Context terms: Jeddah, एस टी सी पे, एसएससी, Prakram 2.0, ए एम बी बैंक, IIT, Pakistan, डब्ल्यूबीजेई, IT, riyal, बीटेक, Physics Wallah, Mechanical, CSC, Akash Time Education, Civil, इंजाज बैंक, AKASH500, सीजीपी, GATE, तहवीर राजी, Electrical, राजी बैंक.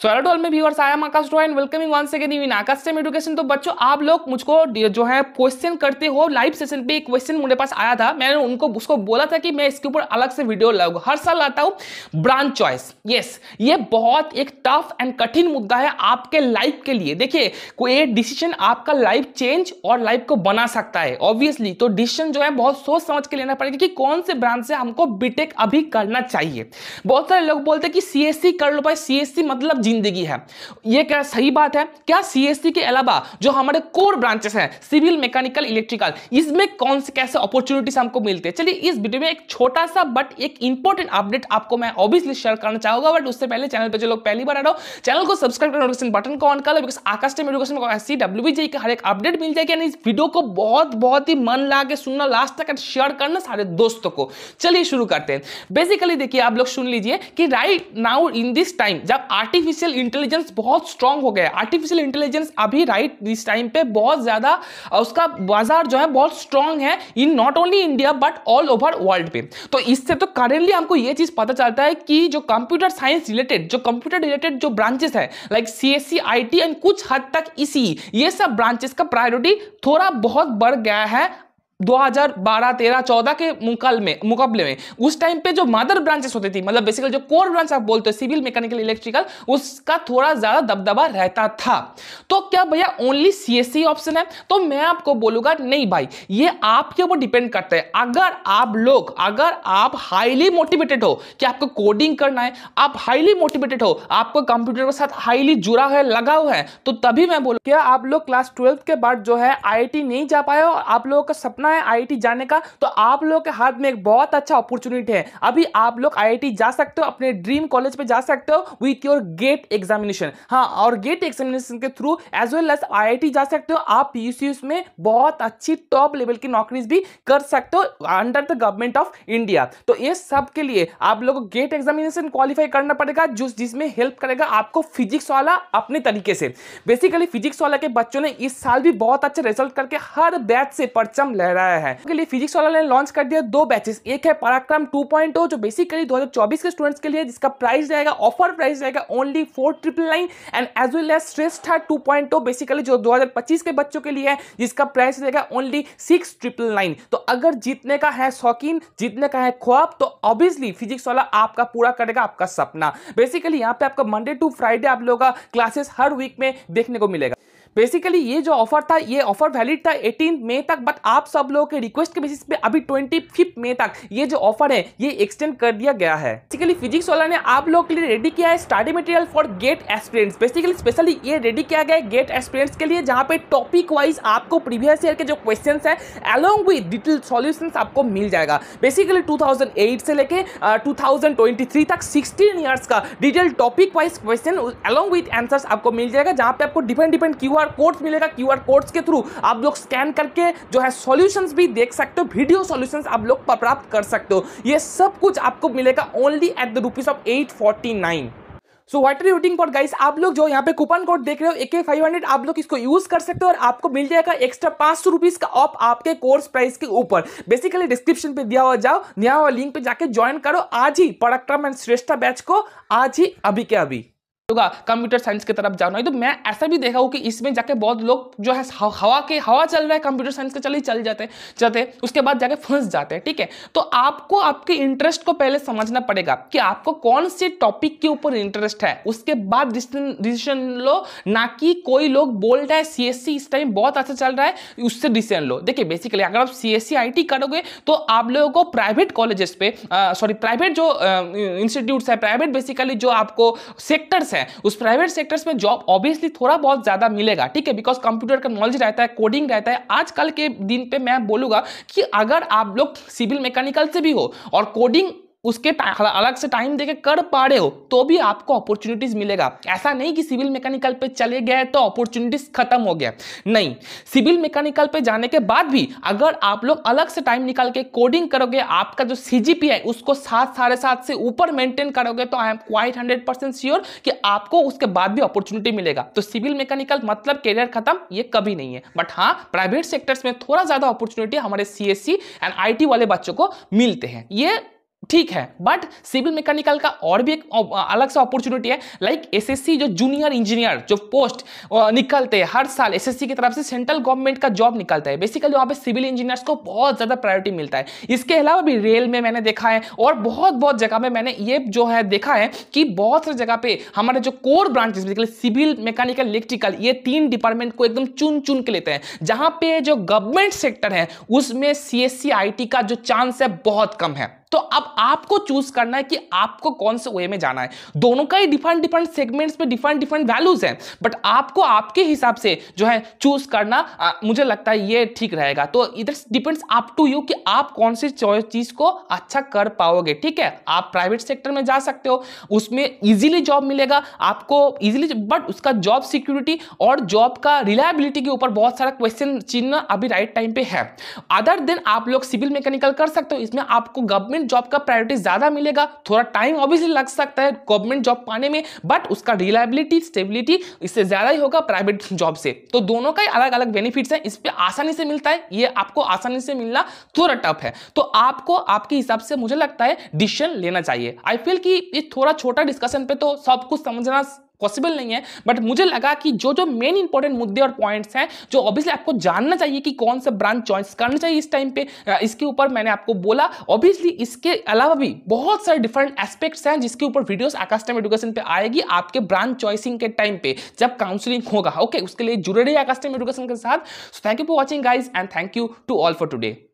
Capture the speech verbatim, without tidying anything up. So hello to all my viewers, I am Akash and welcoming once again in Akash time education. तो बच्चों आप लोग मुझको जो है क्वेश्चन करते हो, लाइव सेशन पे एक क्वेश्चन मेरे पास आया था, मैंने उनको उसको बोला था कि मैं इसके ऊपर अलग से वीडियो लाऊंगा, हर साल लाता हूँ। ब्रांच चॉइस, यस, ये बहुत एक टफ एंड कठिन मुद्दा है आपके लाइफ के लिए। देखिए, कोई डिसीजन आपका लाइफ चेंज और लाइफ को बना सकता है ऑब्वियसली। तो डिसीजन जो है बहुत सोच समझ के लेना पड़ेगा कि कौन से ब्रांच से हमको बीटेक अभी करना चाहिए। बहुत सारे लोग बोलते हैं कि सीएससी कर लो भाई, सीएससी मतलब जिंदगी है। ये क्या सही बात है क्या? सीएससी के अलावा जो हमारे कोर ब्रांचेस हैं, सिविल, मैकेनिकल, इलेक्ट्रिकल, इसमें कौन से कैसे अपॉर्चुनिटीज हमको मिलते हैं? चलिए, इस वीडियो में एक छोटा सा बट एक इंपॉर्टेंट अपडेट आपको मैं ऑब्वियसली शेयर करना चाहूंगा। बट उससे पहले चैनल पर जो लोग पहली बार आ रहे हो, चैनल को सब्सक्राइब कर नोटिफिकेशन बटन को ऑन कर लो, बिकॉज आकाश टाइम एजुकेशन को ऐसी डब्ल्यूबीजेई का हर एक अपडेट मिल जाएगी। इस वीडियो को बहुत बहुत ही मन लगा के सुनना, लास्ट तक शेयर करना सारे दोस्तों को। चलिए शुरू करते हैं। बेसिकली देखिए, आप लोग सुन लीजिए कि right now in this time जब आर्टिफिशियल इंटेलिजेंस बहुत स्ट्रांग हो गया है, आर्टिफिशियल इंटेलिजेंस अभी राइट दिस टाइम पे बहुत ज्यादा उसका बाजार जो है बहुत स्ट्रांग है in not only India but all over world पे। तो इससे तो करेंटली हमको ये चीज पता चलता है कि जो कंप्यूटर साइंस रिलेटेड जो कंप्यूटर रिलेटेड जो ब्रांचेस है लाइक सीएससी, आईटी एंड कुछ हद तक इसी ये सब ब्रांचेस का प्रायोरिटी थोड़ा बहुत बढ़ गया है दो हज़ार बारह तेरह चौदह के मुकाबले में मुकाबले में उस टाइम पे जो मदर ब्रांचेस होती थी, मतलब बेसिकली जो कोर ब्रांच आप बोलते हो सिविल, मैकेनिकल, इलेक्ट्रिकल, उसका थोड़ा ज्यादा दबदबा रहता था। तो क्या भैया ओनली सीएससी ऑप्शन है? तो मैं आपको बोलूंगा नहीं भाई, ये आपके ऊपर डिपेंड करता है। अगर आप लोग अगर आप हाईली मोटिवेटेड हो कि आपको कोडिंग करना है, आप हाईली मोटिवेटेड हो, आपको कंप्यूटर के साथ हाईली जुड़ा हुआ है, लगा हुआ है, तो तभी मैं बोलूँ। क्या आप लोग क्लास ट्वेल्थ के बाद जो है आईआईटी नहीं जा पाए हो, आप लोगों का सपना आईआईटी जाने का, तो आप लोगों के हाथ में एक बहुत अच्छा अपॉर्चुनिटी है। अभी आप लोग आईआईटी जा सकते हो, अपने ड्रीम कॉलेज पे जा सकते हो विद योर गेट एग्जामिनेशन। हाँ, और गेट एग्जामिनेशन के through as well as IIT जा सकते हो। आप पीयूसीस में बहुत अच्छी टॉप लेवल की नौकरीज भी कर सकते हो under the government of India. तो ये सब के लिए आप लोगों को गेट एग्जामिनेशन क्वालिफाई करना पड़ेगा, जिसमें हेल्प करेगा आपको फिजिक्स वाला अपने तरीके से। बेसिकली फिजिक्स वाला के बच्चों ने इस साल भी बहुत अच्छे रिजल्ट करके हर बैच से परचम लहरा है। के लिए फिजिक्स वाला ने लॉन्च कर दिया दो बैचेस, एक है पराक्रम टू पॉइंट ओ जो बेसिकली दो हज़ार चौबीस के स्टूडेंट्स के लिए, जिसका प्राइस रहेगा, ऑफर प्राइस रहेगा only four triple nine, and as well as Shreshtha two point o basically जो दो हज़ार पच्चीस के बच्चों के लिए है, जिसका प्राइस रहेगा ओनली सिक्स ट्रिपल नाइन। तो अगर जीतने का है शौकीन, जीतने का है ख्वाब, तो ऑब्वियसली फिजिक्स वाला आपका पूरा करेगा आपका सपना। बेसिकली यहाँ पे आपका मंडे टू फ्राइडे आप लोगों का क्लासेस हर वीक में देखने को मिलेगा। बेसिकली ये जो ऑफर था ये ऑफर वैलिड था अठारह मई तक, बट आप सब लोगों के रिक्वेस्ट के बेसिस पे अभी पच्चीस मई तक ये जो ऑफर है ये एक्सटेंड कर दिया गया है। बेसिकली फिजिक्स वाला ने आप लोगों के लिए रेडी किया है study material for GATE aspirants. Basically specially ये रेडी किया गया है गेट एस्पिरेंट्स के लिए, जहाँ पे टॉपिक वाइज आपको प्रीवियस ईयर के जो क्वेश्चन है अलॉन्ग विद डिटेल सॉल्यूशंस आपको मिल जाएगा। बेसिकली टू थाउज़ेंड एट से लेके टू थाउज़ेंड ट्वेंटी थ्री तक सिक्सटीन ईयर्स का detail topic wise question along with answers आपको मिल जाएगा, जहाँ पे आपको different different Q QR codes मिलेगा। क्यूआर कोड्स के थ्रू आप लोग स्कैन करके जो है सॉल्यूशंस भी देख सकते हो, वीडियो सॉल्यूशंस आप लोग प्राप्त कर सकते हो। ये सब कुछ आपको मिलेगा only at the rupees of eight forty nine. So what are you waiting for guys? आप लोग जो यहाँ पे कूपन कोड देख रहे हो ए के फाइव हंड्रेड, आप लोग इसको यूज कर सकते हो और आपको मिल जाएगा एक्स्ट्रा पाँच सौ रुपीज का ऑफ आपके कोर्स प्राइस के ऊपर। बेसिकली डिस्क्रिप्शन पे दिया हुआ जाओ दिया हुआ लिंक पे जाके ज्वाइन करो आज ही पराक्रम एंड श्रेष्ठा बैच को, आज ही अभी के अभी। कंप्यूटर साइंस की तरफ जाना है तो मैं ऐसा भी देखा हूं कि इसमें जाके बहुत लोग जो है हवा के हवा चल रहा है कंप्यूटर साइंस के चले चल जाते जाते उसके बाद जाके फंस जाते हैं। ठीक है, तो आपको आपके इंटरेस्ट को पहले समझना पड़ेगा कि आपको कौन से टॉपिक के ऊपर इंटरेस्ट है, उसके बाद डिसीजन लो, ना कि कोई लोग बोल रहा है सीएससी इस टाइम बहुत अच्छा चल रहा है उससे डिसीजन लो। देखिए, बेसिकली अगर आप सीएससी आईटी करोगे तो आप लोगों को प्राइवेट कॉलेजेस पे सॉरी प्राइवेट जो इंस्टीट्यूट है, प्राइवेट बेसिकली जो आपको सेक्टर्स है उस प्राइवेट सेक्टर्स में जॉब ऑब्वियसली थोड़ा बहुत ज्यादा मिलेगा। ठीक है, बिकॉज कंप्यूटर का नॉलेज रहता है, कोडिंग रहता है। आजकल के दिन पे मैं बोलूंगा कि अगर आप लोग सिविल मैकेनिकल से भी हो और कोडिंग उसके अलग से टाइम देके कर पा रहे हो तो भी आपको अपॉर्चुनिटीज मिलेगा। ऐसा नहीं कि सिविल मैकेनिकल पे चले गए तो अपॉर्चुनिटीज खत्म हो गया, नहीं। सिविल मैकेनिकल पे जाने के बाद भी अगर आप लोग अलग से टाइम निकाल के कोडिंग करोगे, आपका जो सीजीपी है उसको सात साढ़े सात से ऊपर मेंटेन करोगे, तो I am quite hundred percent sure कि आपको उसके बाद भी अपॉर्चुनिटी मिलेगा। तो सिविल मैकेनिकल मतलब कैरियर खत्म, ये कभी नहीं है। बट हाँ, प्राइवेट सेक्टर्स में थोड़ा ज्यादा अपॉर्चुनिटी हमारे सीएससी एंड आईटी वाले बच्चों को मिलते हैं, ये ठीक है, बट सिविल मैकेनिकल का और भी एक अलग सा अपॉर्चुनिटी है। लाइक एसएससी जो जूनियर इंजीनियर जो पोस्ट निकलते हैं हर साल एसएससी की तरफ से सेंट्रल गवर्नमेंट का जॉब निकलता है, बेसिकली वहाँ पे सिविल इंजीनियर्स को बहुत ज़्यादा प्रायोरिटी मिलता है। इसके अलावा भी रेल में मैंने देखा है और बहुत बहुत जगह में मैंने ये जो है देखा है कि बहुत सारी जगह पर हमारे जो core branches basically civil mechanical electrical ये तीन डिपार्टमेंट को एकदम चुन चुन के लेते हैं, जहाँ पे जो गवर्नमेंट सेक्टर है उसमें C S C I T का जो चांस है बहुत कम है। तो अब आपको चूज करना है कि आपको कौन से वे में जाना है। दोनों का ही डिफरेंट डिफरेंट सेगमेंट्स पे डिफरेंट डिफरेंट वैल्यूज हैं, बट आपको आपके हिसाब से जो है चूज करना आ, मुझे लगता है ये ठीक रहेगा। तो इधर डिपेंड्स अप टू यू कि आप कौन सी चीज को अच्छा कर पाओगे। ठीक है, आप प्राइवेट सेक्टर में जा सकते हो, उसमें ईजिली जॉब मिलेगा आपको ईजिली, बट उसका जॉब सिक्योरिटी और जॉब का रिलायबिलिटी के ऊपर बहुत सारा क्वेश्चन चिन्ह अभी राइट टाइम पे है। अदर देन आप लोग सिविल मैकेनिकल कर सकते हो, इसमें आपको गवर्नमेंट जॉब का प्रायोरिटी ज्यादा मिलेगा, थोड़ा टाइम ऑब्वियसली लग सकता है गवर्नमेंट जॉब पाने में, बट उसका रिलायबिलिटी स्टेबिलिटी इससे ज्यादा ही होगा प्राइवेट जॉब से। तो दोनों का ही अलग अलग बेनिफिट्स हैं, इस पे आसानी से मिलता है, ये आपको आसानी से मिलना थोड़ा टफ है। तो आपको आपके हिसाब से मुझे लगता है डिसीजन लेना चाहिए। आई फील कि ये थोड़ा छोटा डिस्कशन पे तो सब कुछ समझना पॉसिबल नहीं है, बट मुझे लगा कि जो जो मेन इंपॉर्टेंट मुद्दे और पॉइंट्स हैं जो ऑब्वियसली आपको जानना चाहिए कि कौन सा ब्रांच चॉइस करना चाहिए इस टाइम पे, इसके ऊपर मैंने आपको बोला। ऑब्वियसली इसके अलावा भी बहुत सारे डिफरेंट एस्पेक्ट्स हैं जिसके ऊपर वीडियोस आकाश टाइम एजुकेशन पे आएगी आपके ब्रांच चॉइसिंग के टाइम पे जब काउंसलिंग होगा। ओके, उसके लिए जुड़े रहिए आकाश टाइम एजुकेशन के साथ। So thank you for watching guys and thank you to all for today.